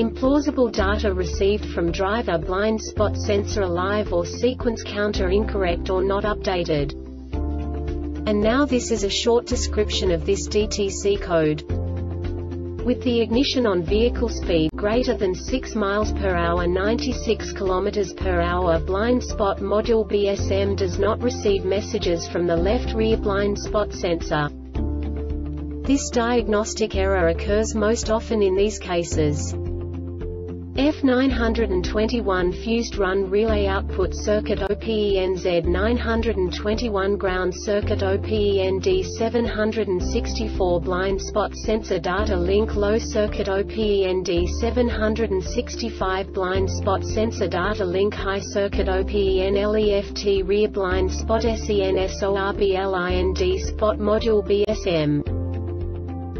implausible data received from driver, blind spot sensor, alive or sequence counter incorrect or not updated. And now this is a short description of this DTC code. With the ignition on, vehicle speed greater than 6 miles per hour, 96 kilometers per hour, blind spot module BSM does not receive messages from the left rear blind spot sensor. This diagnostic error occurs most often in these cases: F921 fused run relay output circuit OPEN, Z921 ground circuit OPEN, D764 blind spot sensor data link low circuit OPEN, D765 blind spot sensor data link high circuit OPEN, LEFT rear blind spot SENSORBLIND spot module BSM.